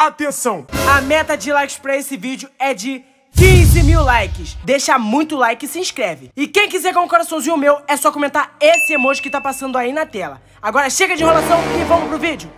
Atenção! A meta de likes pra esse vídeo é de 15 mil likes. Deixa muito like e se inscreve. E quem quiser com um coraçãozinho meu, é só comentar esse emoji que tá passando aí na tela. Agora chega de enrolação e vamos pro vídeo.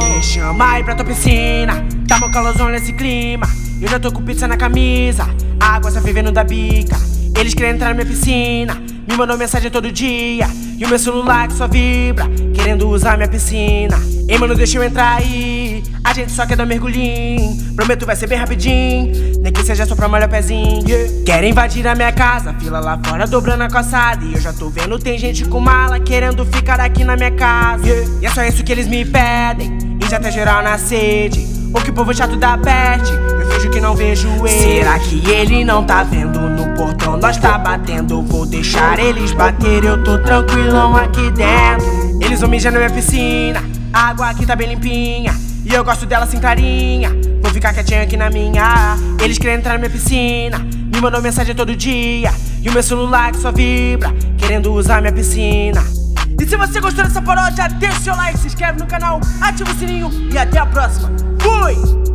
Me chama aí pra tua piscina. Tá mó calorzão nesse clima. Eu já tô com pizza na camisa. A água tá fervendo da bica. Eles querem entrar na minha piscina. Me mandam mensagem todo dia. E o meu celular que só vibra, querendo usar minha piscina. Ei, mano, deixa eu entrar aí. A gente só quer dar um mergulhinho. Prometo vai ser bem rapidinho, nem que seja só pra molhar o pezinho. Querem invadir a minha casa. Fila lá fora dobrando a calçada. E eu já tô vendo, tem gente com mala querendo ficar aqui na minha casa. E é só isso que eles me pedem. E já tá geral na sede. O que o povo chato da peste. Eu vejo que não vejo ele. Será que ele não tá vendo? No portão nós tá batendo. Vou deixar eles bater, eu tô tranquilão aqui dentro. Eles vão mijar na minha piscina. A água aqui tá bem limpinha. E eu gosto dela assim clarinha. Vou ficar quietinho aqui na minha. Eles querem entrar na minha piscina. Me mandam mensagem todo dia. E o meu celular que só vibra, querendo usar minha piscina. E se você gostou dessa paródia, deixa o seu like, se inscreve no canal, ativa o sininho e até a próxima. Fui!